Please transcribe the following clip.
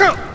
Kill!